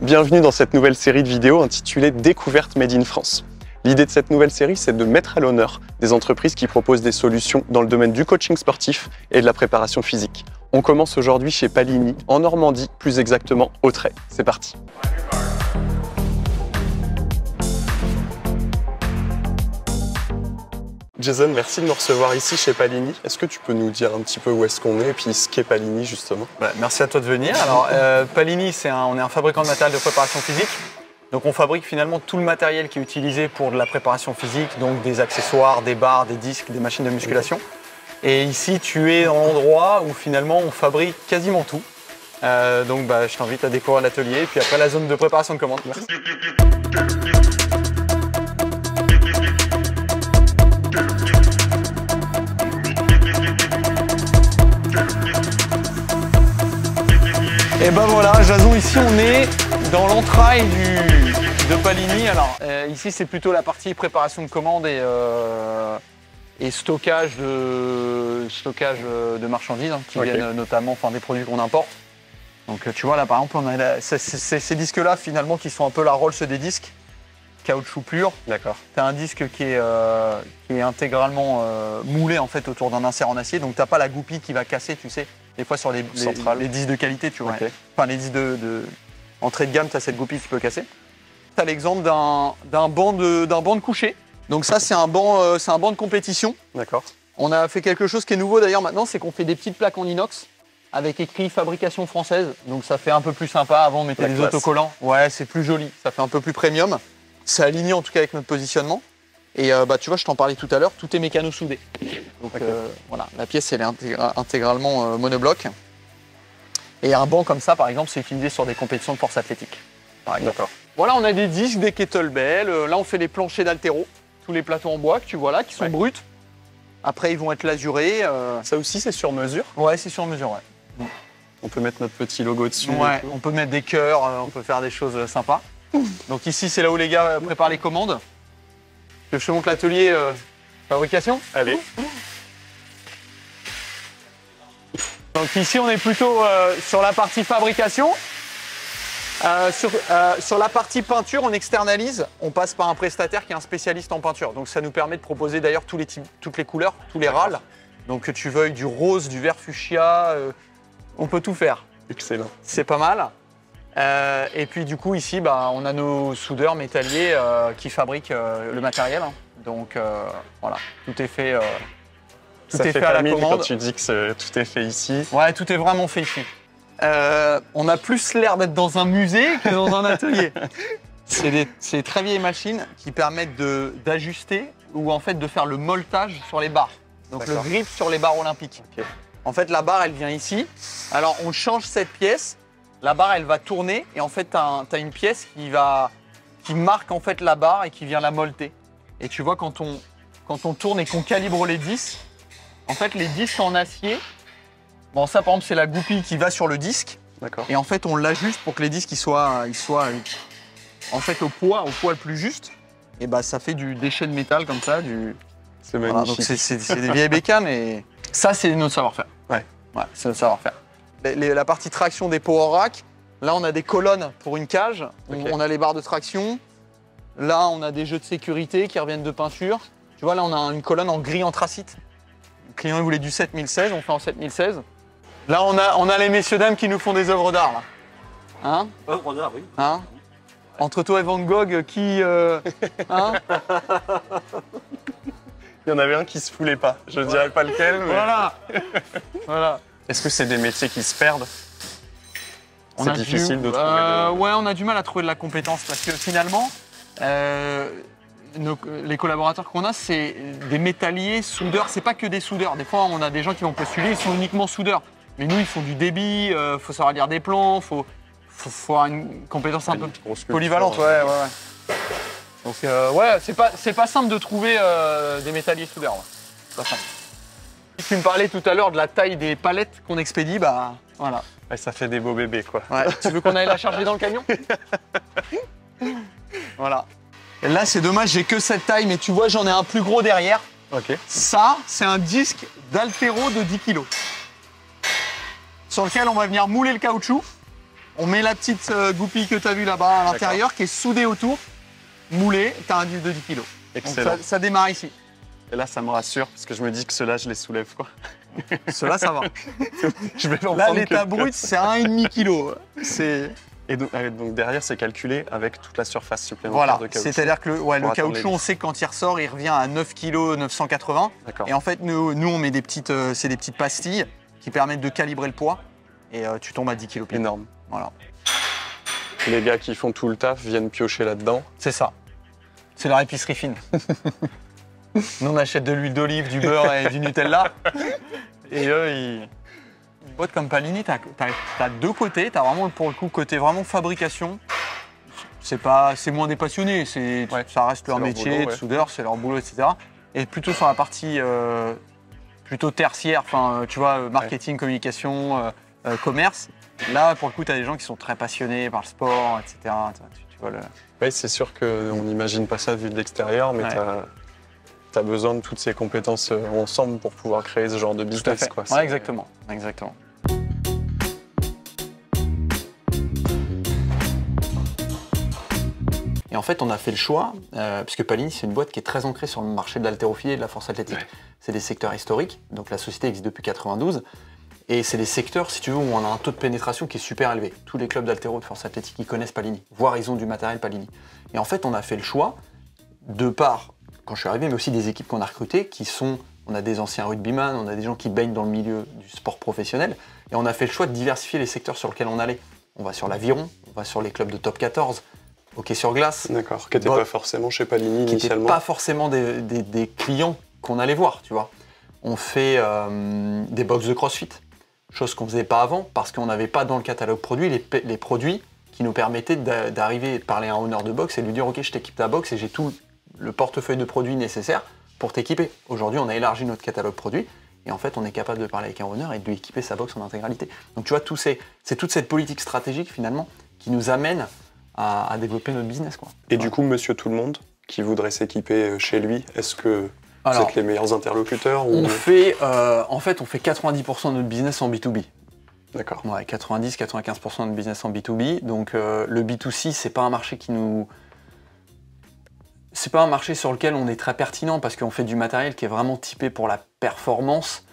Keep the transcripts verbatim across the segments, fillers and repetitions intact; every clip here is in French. Bienvenue dans cette nouvelle série de vidéos intitulée « Découverte Made in France ». L'idée de cette nouvelle série, c'est de mettre à l'honneur des entreprises qui proposent des solutions dans le domaine du coaching sportif et de la préparation physique. On commence aujourd'hui chez Pallini, en Normandie, plus exactement au Trait. C'est parti. Jason, merci de nous recevoir ici chez Pallini. Est-ce que tu peux nous dire un petit peu où est-ce qu'on est et puis ce qu'est Pallini justement? Bah, merci à toi de venir. Alors euh, Pallini, c'est un, on est un fabricant de matériel de préparation physique. Donc on fabrique finalement tout le matériel qui est utilisé pour de la préparation physique, donc des accessoires, des barres, des disques, des machines de musculation. Et ici, tu es dans l'endroit où finalement on fabrique quasiment tout. Euh, donc bah, je t'invite à découvrir l'atelier et puis après la zone de préparation de commande. Merci. Et ben voilà, Jason, ici on est dans l'entraille de Pallini. Alors euh, ici c'est plutôt la partie préparation de commande et, euh, et stockage de, stockage de marchandises hein, qui okay. viennent notamment enfin, des produits qu'on importe. Donc tu vois là par exemple, on a la, c'est, c'est, ces disques là finalement qui sont un peu la Rolls des disques, caoutchouc pur. D'accord. Tu as un disque qui est, euh, qui est intégralement euh, moulé en fait autour d'un insert en acier, donc tu n'as pas la goupille qui va casser, tu sais. Des fois sur les, les, les disques de qualité, tu vois. Okay. Enfin, les disques de, de entrée de gamme, tu as cette goupille qui peut casser. Tu as l'exemple d'un banc de, de coucher. Donc ça, c'est un, euh, un banc de compétition. D'accord. On a fait quelque chose qui est nouveau d'ailleurs maintenant, c'est qu'on fait des petites plaques en inox avec écrit fabrication française. Donc ça fait un peu plus sympa. Avant, on mettait La des classe. autocollants. Ouais, c'est plus joli. Ça fait un peu plus premium. C'est aligné en tout cas avec notre positionnement. Et euh, bah, tu vois, je t'en parlais tout à l'heure, tout est mécano-soudé. Donc okay. euh, voilà, la pièce elle est intégra intégralement euh, monobloc. Et un banc comme ça, par exemple, c'est utilisé sur des compétitions de force athlétique. D'accord. Voilà, on a des disques, des kettlebells. Euh, là, on fait les planchers d'haltéro, tous les plateaux en bois que tu vois là, qui sont ouais. bruts. Après, ils vont être lasurés. Euh... Ça aussi, c'est sur mesure? Ouais, c'est sur mesure, ouais. On peut mettre notre petit logo dessus. Ouais, on peut mettre des cœurs, euh, on peut faire des choses sympas. Donc ici, c'est là où les gars préparent les commandes. Je te montre l'atelier euh, fabrication. Allez. Donc ici, on est plutôt euh, sur la partie fabrication. Euh, sur, euh, sur la partie peinture, on externalise. On passe par un prestataire qui est un spécialiste en peinture. Donc ça nous permet de proposer d'ailleurs tous les types, toutes les couleurs, tous les râles. Donc que tu veuilles du rose, du vert fuchsia, euh, on peut tout faire. Excellent. C'est pas mal. Euh, et puis du coup ici, bah, on a nos soudeurs métalliers euh, qui fabriquent euh, le matériel. Hein. Donc euh, voilà, tout est fait, euh, tout Ça est fait, fait à la commande. Quand tu dis que tout est fait ici. Ouais, tout est vraiment fait ici. Euh, on a plus l'air d'être dans un musée que dans un atelier. C'est des, des très vieilles machines qui permettent d'ajuster ou en fait de faire le moltage sur les barres. Donc le grip sur les barres olympiques. Okay. En fait, la barre, elle vient ici. Alors on change cette pièce. La barre, elle va tourner et en fait, tu as, t'as une pièce qui, va, qui marque en fait la barre et qui vient la molleter. Et tu vois, quand on, quand on tourne et qu'on calibre les disques, en fait, les disques en acier, bon, ça, par exemple, c'est la goupille qui va sur le disque. D'accord. Et en fait, on l'ajuste pour que les disques ils soient, ils soient en fait, au poids, au poids le plus juste. Et bah, ça fait du déchet de métal comme ça. Du... C'est magnifique. Voilà, c'est des vieilles bécanes, mais ça, c'est notre savoir-faire. Ouais. Ouais, c'est notre savoir-faire. La partie traction des power racks, là on a des colonnes pour une cage, okay. on a les barres de traction, là on a des jeux de sécurité qui reviennent de peinture. Tu vois là on a une colonne en gris anthracite. Le client il voulait du sept mille seize, on fait en sept mille seize. Là on a, on a les messieurs dames qui nous font des œuvres d'art. Hein? Œuvres d'art, oui. Hein? Entre toi et Van Gogh, qui... Euh... hein? Il y en avait un qui se foulait pas, je ne ouais. dirais pas lequel. Mais... Voilà. Voilà. Est-ce que c'est des métiers qui se perdent? C'est difficile du... de trouver. Euh, de... Ouais, on a du mal à trouver de la compétence parce que finalement, euh, nos, les collaborateurs qu'on a, c'est des métalliers, soudeurs. C'est pas que des soudeurs. Des fois, on a des gens qui vont postuler, ils sont uniquement soudeurs. Mais nous, ils font du débit, euh, faut savoir lire des plans, faut, faut, faut avoir une compétence un peu polyvalente. Ouais, ouais, ouais. Donc, euh, ouais, c'est pas, c'est pas simple de trouver euh, des métalliers soudeurs. Ouais. C'est pas simple. Tu me parlais tout à l'heure de la taille des palettes qu'on expédie, bah voilà. Ouais, ça fait des beaux bébés quoi. Ouais, tu veux qu'on aille la charger dans le camion? Voilà. Et là c'est dommage, j'ai que cette taille, mais tu vois j'en ai un plus gros derrière. Ok. Ça, c'est un disque d'haltéro de dix kilos. Sur lequel on va venir mouler le caoutchouc. On met la petite goupille que tu as vue là-bas à l'intérieur qui est soudée autour, moulée, tu as un disque de dix kilos. Excellent. Donc ça, ça démarre ici. Et là, ça me rassure parce que je me dis que ceux-là, je les soulève, quoi. Ceux-là, ça va. Je vais là, l'état brut, c'est un virgule cinq kilo. Et donc, donc derrière, c'est calculé avec toute la surface supplémentaire voilà, de caoutchouc. Voilà, c'est-à-dire que le, ouais, le caoutchouc, on sait que quand il ressort, il revient à neuf kilos neuf cent quatre-vingts. Et en fait, nous, nous on met des petites, euh, c'est des petites pastilles qui permettent de calibrer le poids. Et euh, tu tombes à dix kilos. Énorme. Voilà. Les gars qui font tout le taf viennent piocher là-dedans. C'est ça. C'est leur épicerie fine. Nous, on achète de l'huile d'olive, du beurre et du Nutella. Et eux, ils... Boîte comme Pallini, tu as, as, as deux côtés. Tu as vraiment, pour le coup, côté vraiment fabrication. C'est moins des passionnés. Ouais, ça reste leur, leur métier boulot, de ouais. soudeur, c'est leur boulot, et cetera. Et plutôt sur la partie euh, plutôt tertiaire, enfin, tu vois, marketing, ouais. communication, euh, euh, commerce. Là, pour le coup, tu as des gens qui sont très passionnés par le sport, et cetera. Tu, tu vois le... Oui, c'est sûr qu'on n'imagine pas ça vu de l'extérieur, mais ouais. tu as, as besoin de toutes ces compétences ensemble pour pouvoir créer ce genre de business. Quoi. Ouais, exactement. exactement. Et en fait, on a fait le choix, euh, puisque Pallini, c'est une boîte qui est très ancrée sur le marché de l'haltérophilie et de la force athlétique. Ouais. C'est des secteurs historiques, donc la société existe depuis mille neuf cent quatre-vingt-douze. Et c'est des secteurs, si tu veux, où on a un taux de pénétration qui est super élevé. Tous les clubs d'haltéro de force athlétique, ils connaissent Pallini, voire ils ont du matériel Pallini. Et en fait, on a fait le choix, de par, quand je suis arrivé, mais aussi des équipes qu'on a recrutées, qui sont, on a des anciens rugbyman, on a des gens qui baignent dans le milieu du sport professionnel, et on a fait le choix de diversifier les secteurs sur lesquels on allait. On va sur l'aviron, on va sur les clubs de top quatorze, hockey sur glace. D'accord, qui n'étaient pas forcément chez Pallini initialement. Qui n'étaient pas forcément des, des, des clients qu'on allait voir, tu vois. On fait euh, des box de crossfit. Chose qu'on ne faisait pas avant, parce qu'on n'avait pas dans le catalogue produit les, les produits qui nous permettaient d'arriver, de parler à un owner de boxe et de lui dire « Ok, je t'équipe ta boxe et j'ai tout le portefeuille de produits nécessaire pour t'équiper. » Aujourd'hui, on a élargi notre catalogue produit et en fait, on est capable de parler avec un owner et de lui équiper sa boxe en intégralité. Donc tu vois, c'est toute cette politique stratégique finalement qui nous amène à, à développer notre business. Quoi. Et voilà. Du coup, monsieur tout-le-monde qui voudrait s'équiper chez lui, est-ce que… Alors, vous êtes les meilleurs interlocuteurs ou... on fait, euh, en fait, on fait quatre-vingt-dix pour cent de notre business en B deux B. D'accord. Ouais, quatre-vingt-dix à quatre-vingt-quinze pour cent de notre business en B deux B. Donc, euh, le B deux C, c'est pas un marché qui nous... C'est pas un marché sur lequel on est très pertinent parce qu'on fait du matériel qui est vraiment typé pour la performance.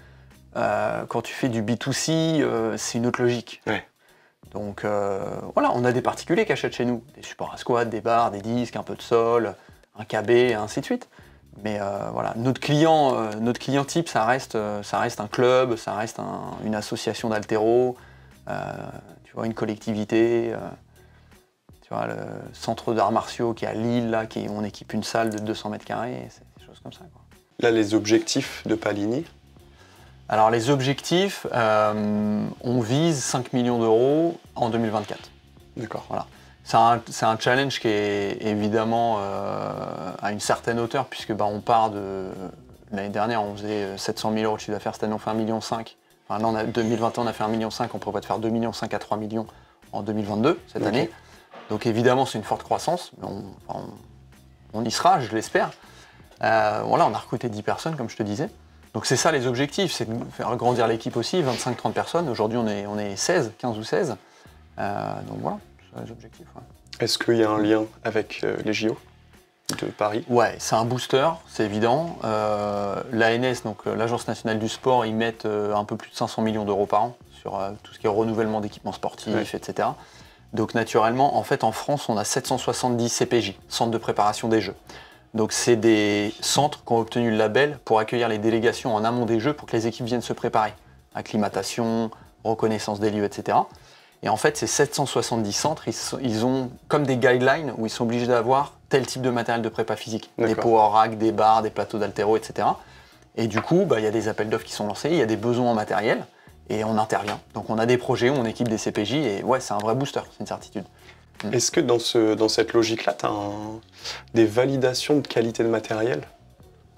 Euh, quand tu fais du B deux C, euh, c'est une autre logique. Ouais. Donc, euh, voilà, on a des particuliers qui achètent chez nous. Des supports à squat, des barres, des disques, un peu de sol, un K B, et ainsi de suite. Mais euh, voilà, notre client, euh, notre client type, ça reste, euh, ça reste un club, ça reste un, une association d'haltéro, euh, tu vois, une collectivité, euh, tu vois, le centre d'arts martiaux qui est à Lille, là, qui, on équipe une salle de deux cents mètres carrés, c'est des choses comme ça. Quoi. Là, les objectifs de Pallini? Alors, les objectifs, euh, on vise cinq millions d'euros en deux mille vingt-quatre. D'accord. Voilà. C'est un, un challenge qui est évidemment euh, à une certaine hauteur, puisque bah, on part de... L'année dernière, on faisait sept cent mille euros de chiffre d'affaires, cette année, on fait un virgule cinq million. Enfin, là, on a, deux mille vingt et un, on a fait un virgule cinq million, on prévoit de faire deux virgule cinq millions à trois millions en deux mille vingt-deux, cette okay. année. Donc évidemment, c'est une forte croissance, mais on, enfin, on, on y sera, je l'espère. Euh, voilà, on a recruté dix personnes, comme je te disais. Donc c'est ça les objectifs, c'est de faire grandir l'équipe aussi, vingt-cinq à trente personnes. Aujourd'hui, on est, on est seize, quinze ou seize. Euh, donc voilà. Les objectifs. Ouais. Est-ce qu'il y a un lien avec euh, les J O de Paris? Ouais, c'est un booster, c'est évident. Euh, L'A N S, donc l'Agence nationale du sport, ils mettent euh, un peu plus de cinq cents millions d'euros par an sur euh, tout ce qui est renouvellement d'équipements sportifs, ouais. et cetera. Donc naturellement, en fait, en France, on a sept cent soixante-dix C P J, Centres de préparation des Jeux. Donc c'est des centres qui ont obtenu le label pour accueillir les délégations en amont des Jeux pour que les équipes viennent se préparer. Acclimatation, reconnaissance des lieux, et cetera. Et en fait, ces sept cent soixante-dix centres, ils, sont, ils ont comme des guidelines où ils sont obligés d'avoir tel type de matériel de prépa physique. Des power racks, des barres, des plateaux d'haltéro, et cetera. Et du coup, bah, y a des appels d'offres qui sont lancés, il y a des besoins en matériel et on intervient. Donc on a des projets où on équipe des C P J et ouais, c'est un vrai booster, c'est une certitude. Mm. Est-ce que dans, ce, dans cette logique-là, tu as un, des validations de qualité de matériel?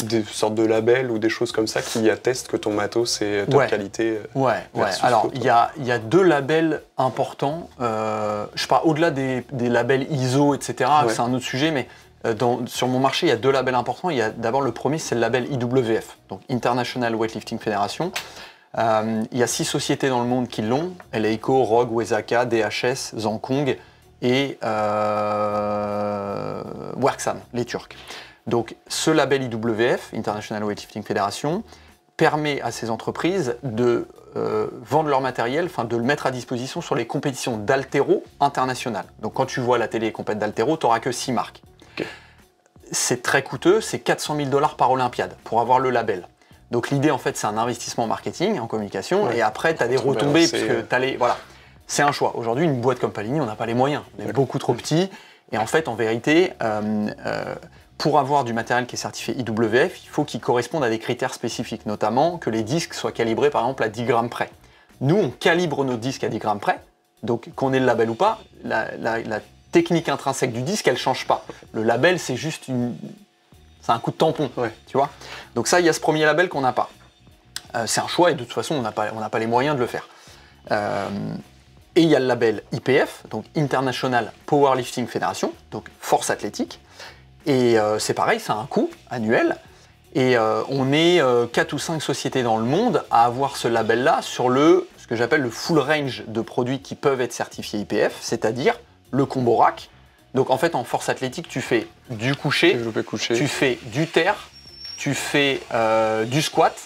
Des sortes de labels ou des choses comme ça qui attestent que ton matos est top ouais. qualité? Ouais, ouais. Alors il y a, y a deux labels importants. Euh, je parle au-delà des, des labels I S O, et cetera. Ouais. C'est un autre sujet, mais dans, sur mon marché, il y a deux labels importants. Il y a d'abord le premier, c'est le label I W F, donc International Weightlifting Federation. Euh, il y a six sociétés dans le monde qui l'ont, L A I C O, Rogue, Wesaka, D H S, Zongkong et euh, Worksam, les Turcs. Donc ce label I W F, International Weightlifting Federation, permet à ces entreprises de euh, vendre leur matériel, enfin de le mettre à disposition sur les compétitions d'haltéro internationales. Donc quand tu vois la télé et compète d'haltéro, tu n'auras que six marques. Okay. C'est très coûteux, c'est quatre cent mille dollars par Olympiade pour avoir le label. Donc l'idée en fait c'est un investissement marketing, en communication, ouais. Et après tu as des retombées, parce que tu as les... Voilà, c'est un choix. Aujourd'hui une boîte comme Pallini, on n'a pas les moyens, on est beaucoup trop petit. Et en fait en vérité, euh, euh, pour avoir du matériel qui est certifié I W F, il faut qu'il corresponde à des critères spécifiques, notamment que les disques soient calibrés par exemple à dix grammes près. Nous on calibre nos disques à dix grammes près, donc qu'on ait le label ou pas, la, la, la technique intrinsèque du disque elle ne change pas. Le label c'est juste une... C'est un coup de tampon, ouais. Tu vois. Donc ça, il y a ce premier label qu'on n'a pas. Euh, c'est un choix et de toute façon, on n'a pas, on n'a pas les moyens de le faire. Euh, et il y a le label I P F, donc International Powerlifting Federation, donc force athlétique. Et euh, c'est pareil, ça a un coût annuel. Et euh, on est euh, quatre ou cinq sociétés dans le monde à avoir ce label-là sur le, ce que j'appelle le full range de produits qui peuvent être certifiés I P F, c'est-à-dire le combo rack. Donc en fait en force athlétique tu fais du coucher, coucher. tu fais du terre, tu fais euh, du squat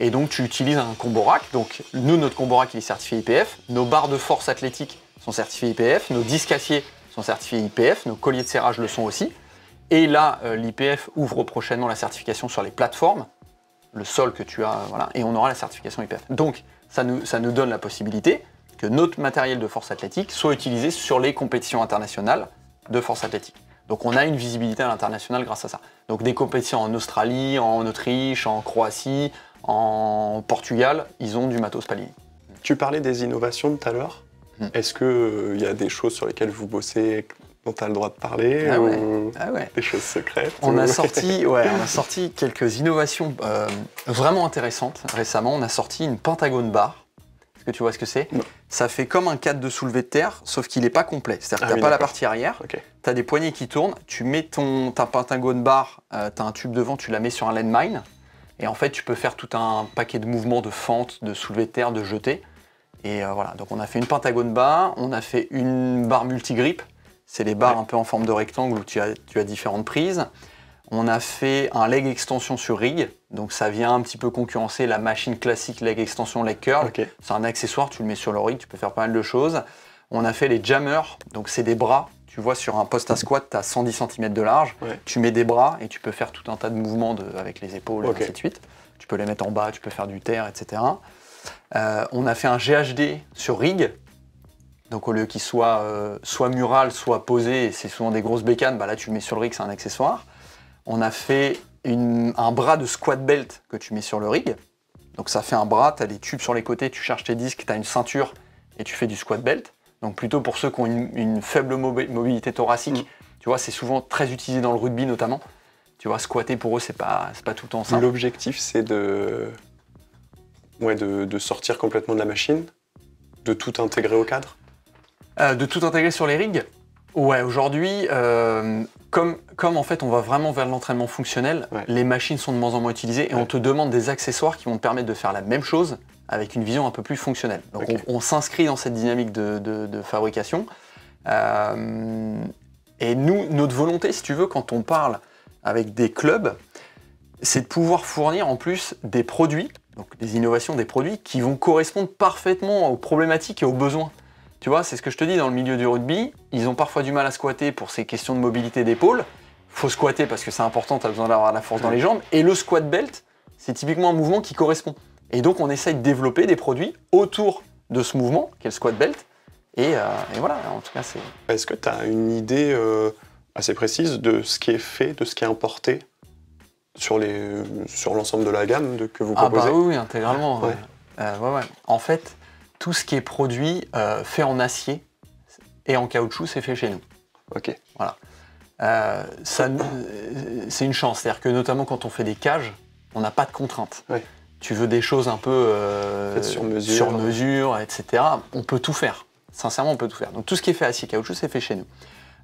et donc tu utilises un combo rack. Donc nous notre combo rack il est certifié I P F, nos barres de force athlétique sont certifiées I P F, nos disques aciers sont certifiés I P F, nos colliers de serrage le sont aussi. Et là euh, l'I P F ouvre prochainement la certification sur les plateformes, le sol que tu as, euh, voilà, et on aura la certification I P F. Donc ça nous, ça nous donne la possibilité que notre matériel de force athlétique soit utilisé sur les compétitions internationales de force athlétique. Donc on a une visibilité à l'international grâce à ça. Donc des compétitions en Australie, en Autriche, en Croatie, en Portugal, ils ont du matos Pallini. Tu parlais des innovations tout à l'heure. Mmh. Est-ce qu'il euh, y a des choses sur lesquelles vous bossez dont tu as le droit de parler? Ah ouais. Ou ah ouais. Des choses secrètes on, ou... a sorti, ouais, on a sorti quelques innovations euh, vraiment intéressantes récemment. On a sorti une pentagone bar. Est-ce que tu vois ce que c'est? Ça fait comme un cadre de soulevé de terre, sauf qu'il n'est pas complet. C'est-à-dire que ah, tu n'as pas la partie arrière, okay. Tu as des poignées qui tournent, tu mets ton, ta pentagone bar, euh, tu as un tube devant, tu la mets sur un landmine, et en fait tu peux faire tout un paquet de mouvements de fente, de soulevé de terre, de jeté. Et euh, voilà, donc on a fait une pentagone bar, on a fait une barre multigrip, c'est les barres ouais. Un peu en forme de rectangle où tu as, tu as différentes prises. On a fait un leg extension sur rig, donc ça vient un petit peu concurrencer la machine classique leg extension, leg curl. Okay. C'est un accessoire, tu le mets sur le rig, tu peux faire pas mal de choses. On a fait les jammers, donc c'est des bras. Tu vois sur un poste à squat, tu as cent dix centimètres de large, ouais. Tu mets des bras et tu peux faire tout un tas de mouvements de, avec les épaules, okay. Et ainsi de suite. Tu peux les mettre en bas, tu peux faire du terre, et cetera. Euh, on a fait un G H D sur rig, donc au lieu qu'il soit euh, soit mural, soit posé, c'est souvent des grosses bécanes, bah là tu le mets sur le rig, c'est un accessoire. On a fait une, un bras de squat belt que tu mets sur le rig. Donc ça fait un bras, tu as des tubes sur les côtés, tu charges tes disques, tu as une ceinture et tu fais du squat belt. Donc plutôt pour ceux qui ont une, une faible mobilité thoracique, mmh. Tu vois, c'est souvent très utilisé dans le rugby notamment. Tu vois, squatter pour eux, c'est pas, c'est pas tout le temps simple. L'objectif, c'est de... Ouais, de, de sortir complètement de la machine, de tout intégrer au cadre euh, De tout intégrer sur les rigs. Ouais, aujourd'hui, euh, comme, comme en fait on va vraiment vers l'entraînement fonctionnel, ouais. Les machines sont de moins en moins utilisées et ouais. On te demande des accessoires qui vont te permettre de faire la même chose avec une vision un peu plus fonctionnelle. Donc okay. on, on s'inscrit dans cette dynamique de, de, de fabrication. Euh, et nous, notre volonté, si tu veux, quand on parle avec des clubs, c'est de pouvoir fournir en plus des produits, donc des innovations, des produits qui vont correspondre parfaitement aux problématiques et aux besoins. Tu vois, c'est ce que je te dis, dans le milieu du rugby, ils ont parfois du mal à squatter pour ces questions de mobilité d'épaule. Faut squatter parce que c'est important, tu as besoin d'avoir la force dans les jambes. Et le squat belt, c'est typiquement un mouvement qui correspond. Et donc, on essaye de développer des produits autour de ce mouvement, qui est le squat belt. Et, euh, et voilà, en tout cas, c'est... Est-ce que tu as une idée euh, assez précise de ce qui est fait, de ce qui est importé sur les, sur l'ensemble de la gamme de, que vous proposez? Ah bah oui, intégralement. Ouais. Ouais. Euh, ouais, ouais. En fait... Tout ce qui est produit euh, fait en acier et en caoutchouc, c'est fait chez nous. Ok. Voilà. Euh, c'est une chance, c'est-à-dire que notamment quand on fait des cages, on n'a pas de contraintes. Oui. Tu veux des choses un peu euh, sur mesure, sur mesure, et cetera. On peut tout faire. Sincèrement, on peut tout faire. Donc tout ce qui est fait acier, caoutchouc, c'est fait chez nous.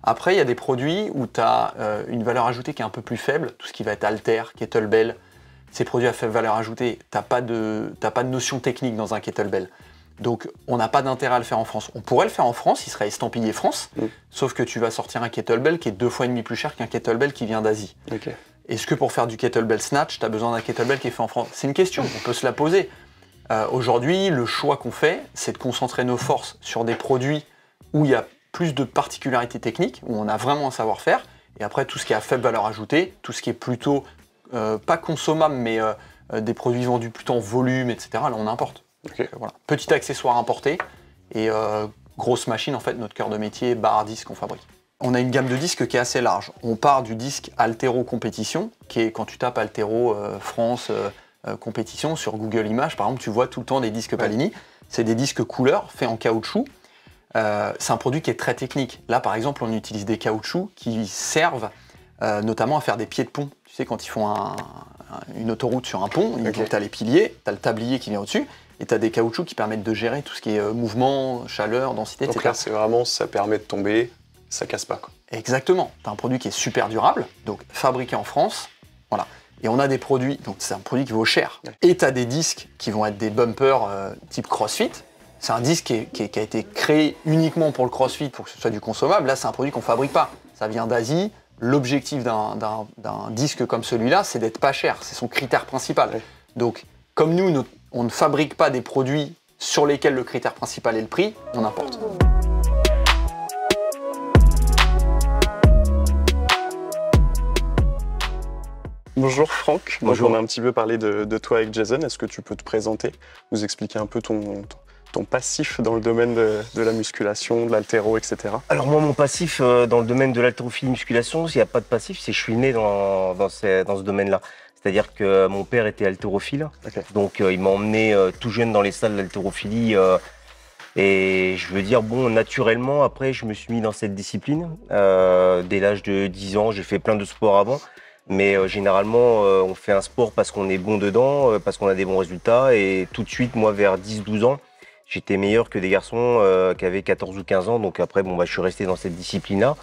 Après, il y a des produits où tu as euh, une valeur ajoutée qui est un peu plus faible, tout ce qui va être halter, kettlebell. ces produits à faible valeur ajoutée, t'as pas de, t'as pas de notion technique dans un kettlebell. Donc on n'a pas d'intérêt à le faire en France. On pourrait le faire en France, il serait estampillé France, mm. sauf que tu vas sortir un kettlebell qui est deux fois et demi plus cher qu'un kettlebell qui vient d'Asie. Okay. Est-ce que pour faire du kettlebell snatch, tu as besoin d'un kettlebell qui est fait en France? C'est une question, on peut se la poser. Euh, Aujourd'hui, le choix qu'on fait, c'est de concentrer nos forces sur des produits où il y a plus de particularités techniques, où on a vraiment un savoir-faire, et après tout ce qui est à faible valeur ajoutée, tout ce qui est plutôt, euh, pas consommable, mais euh, euh, des produits vendus plutôt en volume, et cetera, là on importe. Okay. Voilà. Petit accessoire importé, et euh, grosse machine, en fait, notre cœur de métier, barre à disque qu'on fabrique. On a une gamme de disques qui est assez large. On part du disque Altéro Compétition, qui est quand tu tapes Altéro euh, France euh, euh, Compétition sur Google Images, par exemple, tu vois tout le temps des disques Pallini. Ouais. C'est des disques couleurs faits en caoutchouc. Euh, c'est un produit qui est très technique. Là, par exemple, on utilise des caoutchoucs qui servent euh, notamment à faire des pieds de pont. Tu sais, quand ils font un, un, une autoroute sur un pont, okay. tu as les piliers, tu as le tablier qui vient au-dessus. Et tu as des caoutchoucs qui permettent de gérer tout ce qui est euh, mouvement, chaleur, densité, donc et cetera. Donc là, c'est vraiment, ça permet de tomber, ça casse pas, quoi. Exactement. Tu as un produit qui est super durable, donc fabriqué en France, voilà. Et on a des produits, donc c'est un produit qui vaut cher. Ouais. Et tu as des disques qui vont être des bumpers euh, type CrossFit. C'est un disque qui, est, qui, est, qui a été créé uniquement pour le CrossFit, pour que ce soit du consommable. Là, c'est un produit qu'on fabrique pas. Ça vient d'Asie. L'objectif d'un disque comme celui-là, c'est d'être pas cher. C'est son critère principal. Ouais. Donc, comme nous, notre on ne fabrique pas des produits sur lesquels le critère principal est le prix, on importe. Bonjour Franck, bonjour. Donc on a un petit peu parlé de, de toi avec Jason, est-ce que tu peux te présenter, nous expliquer un peu ton, ton, ton passif dans le domaine de, de la musculation, de l'haltéro, et cetera. Alors moi, mon passif euh, dans le domaine de l'haltérophilie musculation, s'il n'y a pas de passif, c'est que je suis né dans, dans, ces, dans ce domaine-là. C'est-à-dire que mon père était haltérophile, okay. donc euh, il m'a emmené euh, tout jeune dans les salles d'haltérophilie. Euh, et je veux dire, bon, naturellement, après, je me suis mis dans cette discipline. Euh, dès l'âge de dix ans, j'ai fait plein de sports avant. Mais euh, généralement, euh, on fait un sport parce qu'on est bon dedans, euh, parce qu'on a des bons résultats. Et tout de suite, moi, vers dix douze ans, j'étais meilleur que des garçons euh, qui avaient quatorze ou quinze ans. Donc après, bon, bah, je suis resté dans cette discipline-là.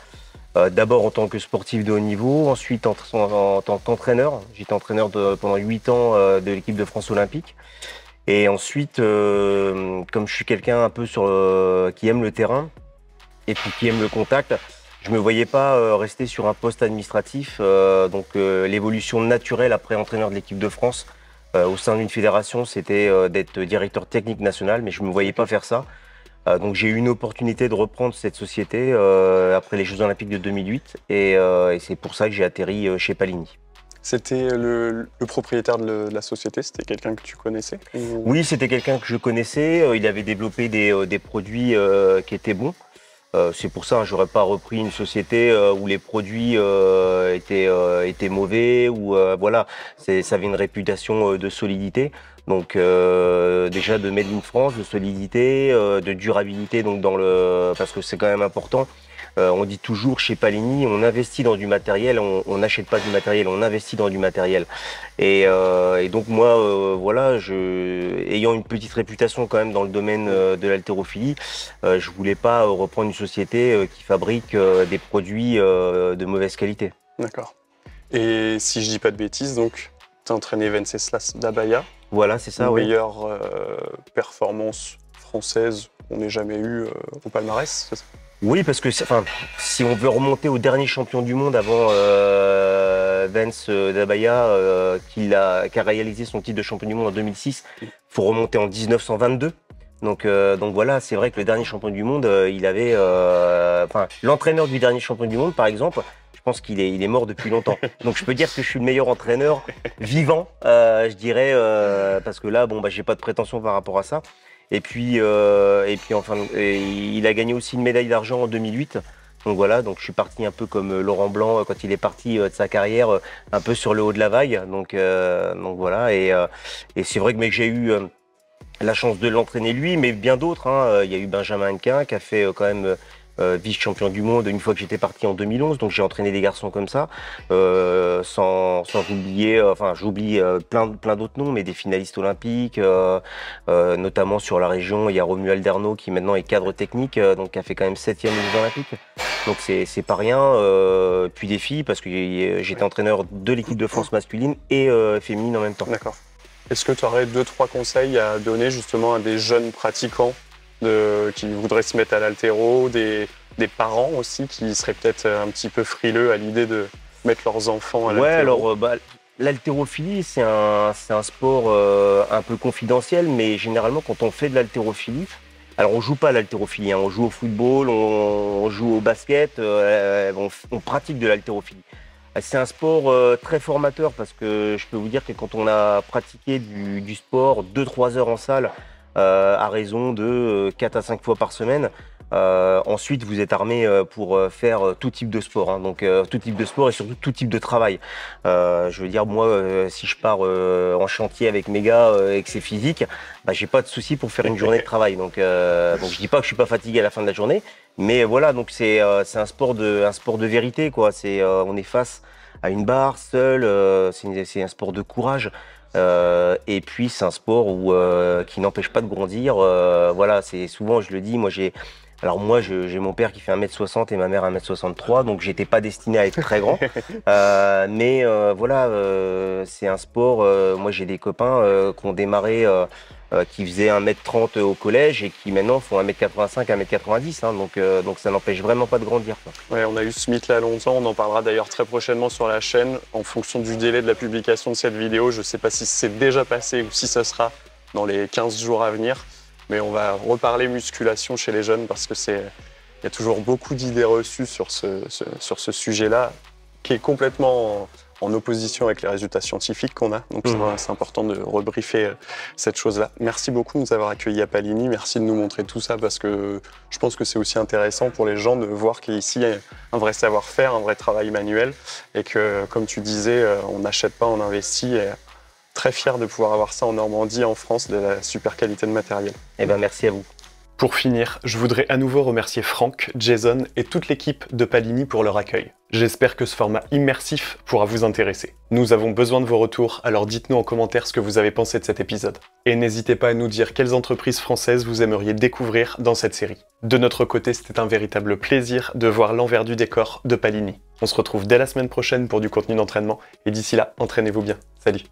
Euh, D'abord en tant que sportif de haut niveau, ensuite en, en, en, en tant qu'entraîneur. J'étais entraîneur de, pendant huit ans euh, de l'équipe de France olympique. Et ensuite, euh, comme je suis quelqu'un un peu sur, euh, qui aime le terrain et puis qui aime le contact, je ne me voyais pas euh, rester sur un poste administratif. Euh, donc euh, l'évolution naturelle après entraîneur de l'équipe de France euh, au sein d'une fédération, c'était euh, d'être directeur technique national, mais je ne me voyais pas faire ça. Euh, donc j'ai eu une opportunité de reprendre cette société euh, après les Jeux Olympiques de deux mille huit et, euh, et c'est pour ça que j'ai atterri euh, chez Pallini. C'était le, le propriétaire de, le, de la société, c'était quelqu'un que tu connaissais ou... Oui, c'était quelqu'un que je connaissais, euh, il avait développé des, euh, des produits euh, qui étaient bons. Euh, c'est pour ça, hein, j'aurais pas repris une société euh, où les produits euh, étaient, euh, étaient mauvais, ou euh, voilà, ça avait une réputation euh, de solidité. Donc euh, déjà de made in France, de solidité, euh, de durabilité, donc dans le, parce que c'est quand même important. Euh, on dit toujours chez Pallini, on investit dans du matériel, on n'achète pas du matériel, on investit dans du matériel. Et, euh, et donc moi, euh, voilà, je, ayant une petite réputation quand même dans le domaine euh, de l'haltérophilie, euh, je voulais pas euh, reprendre une société euh, qui fabrique euh, des produits euh, de mauvaise qualité. D'accord. Et si je dis pas de bêtises, donc tu as entraîné Venceslas Dabaya. Voilà, c'est ça, oui. Meilleure euh, performance française qu'on ait jamais eue euh, au palmarès, c'est ça ? Oui, parce que enfin, si on veut remonter au dernier champion du monde avant euh, Vence Dabaya, euh, qui, a, qui a réalisé son titre de champion du monde en deux mille six, il faut remonter en mille neuf cent vingt-deux. Donc, euh, donc voilà, c'est vrai que le dernier champion du monde, euh, il avait... Euh, enfin, l'entraîneur du dernier champion du monde, par exemple, je pense qu'il est, il est mort depuis longtemps. Donc je peux dire que je suis le meilleur entraîneur vivant, euh, je dirais, euh, parce que là, bon, bah, j'ai pas de prétention par rapport à ça. Et puis, euh, et puis enfin, et il a gagné aussi une médaille d'argent en deux mille huit. Donc voilà, donc je suis parti un peu comme Laurent Blanc quand il est parti de sa carrière, un peu sur le haut de la vague. Donc, euh, donc voilà, et, et c'est vrai que, que j'ai eu la chance de l'entraîner lui, mais bien d'autres, hein. Il y a eu Benjamin Hennequin qui a fait quand même euh, vice-champion du monde une fois que j'étais parti en deux mille onze. Donc j'ai entraîné des garçons comme ça, euh, sans, sans oublier, enfin j'oublie plein, plein d'autres noms, mais des finalistes olympiques, euh, euh, notamment sur la région. Il y a Romuald Ernault qui maintenant est cadre technique, euh, donc qui a fait quand même septième aux Jeux Olympiques. Donc c'est pas rien, euh, puis des filles, parce que j'étais ouais. entraîneur de l'équipe de France masculine et euh, féminine en même temps. D'accord. Est-ce que tu aurais deux, trois conseils à donner justement à des jeunes pratiquants de, qui voudraient se mettre à l'haltéro, des, des parents aussi qui seraient peut-être un petit peu frileux à l'idée de mettre leurs enfants à l'haltéro? Ouais, alors euh, bah, l'haltérophilie, c'est un, c'est un sport euh, un peu confidentiel, mais généralement quand on fait de l'haltérophilie, alors on joue pas à l'haltérophilie, hein, on joue au football, on, on joue au basket, euh, on, on pratique de l'haltérophilie. C'est un sport euh, très formateur parce que je peux vous dire que quand on a pratiqué du, du sport deux à trois heures en salle euh, à raison de quatre à cinq fois par semaine, euh, ensuite vous êtes armé pour faire tout type de sport, hein, donc euh, tout type de sport et surtout tout type de travail. Euh, je veux dire, moi, euh, si je pars euh, en chantier avec mes gars euh, et que c'est physique, bah, j'ai pas de souci pour faire une journée de travail. Donc, euh, donc je dis pas que je suis pas fatigué à la fin de la journée. Mais voilà, donc c'est euh, un sport de un sport de vérité, quoi. C'est euh, on est face à une barre seul, euh, c'est un sport de courage euh, et puis c'est un sport où euh, qui n'empêche pas de grandir. Euh, voilà, c'est souvent je le dis, moi j'ai alors moi j'ai mon père qui fait un mètre soixante et ma mère un mètre soixante-trois, donc j'étais pas destiné à être très grand. euh, mais euh, voilà, euh, c'est un sport. Euh, moi j'ai des copains euh, qui ont démarré. Euh, qui faisaient un mètre trente au collège et qui maintenant font un mètre quatre-vingt-cinq, un mètre quatre-vingt-dix. Hein, donc, euh, donc ça n'empêche vraiment pas de grandir. Quoi. Ouais, on a eu ce mythe là longtemps, on en parlera d'ailleurs très prochainement sur la chaîne. En fonction du délai de la publication de cette vidéo, je ne sais pas si c'est déjà passé ou si ça sera dans les quinze jours à venir. Mais on va reparler musculation chez les jeunes parce que c'est, il y a toujours beaucoup d'idées reçues sur ce, ce, sur ce sujet-là qui est complètement... en opposition avec les résultats scientifiques qu'on a. Donc mmh. c'est important de rebriefer cette chose-là. Merci beaucoup de nous avoir accueillis à Pallini. Merci de nous montrer tout ça parce que je pense que c'est aussi intéressant pour les gens de voir qu'ici, il y a un vrai savoir-faire, un vrai travail manuel et que, comme tu disais, on n'achète pas, on investit. Et très fier de pouvoir avoir ça en Normandie, en France, de la super qualité de matériel. Eh bien, merci à vous. Pour finir, je voudrais à nouveau remercier Franck, Jason et toute l'équipe de Pallini pour leur accueil. J'espère que ce format immersif pourra vous intéresser. Nous avons besoin de vos retours, alors dites-nous en commentaire ce que vous avez pensé de cet épisode. Et n'hésitez pas à nous dire quelles entreprises françaises vous aimeriez découvrir dans cette série. De notre côté, c'était un véritable plaisir de voir l'envers du décor de Pallini. On se retrouve dès la semaine prochaine pour du contenu d'entraînement, et d'ici là, entraînez-vous bien. Salut!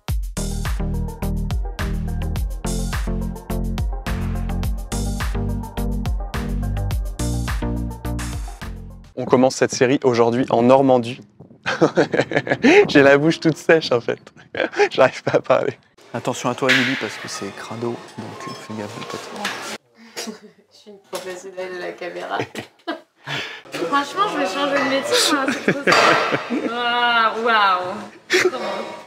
On commence cette série aujourd'hui en Normandie. J'ai la bouche toute sèche en fait. J'arrive pas à parler. Attention à toi, Émilie, parce que c'est crado, donc fais gaffe, peut-être. Je suis une professionnelle de la caméra. Franchement, je vais changer de métier. Waouh, waouh.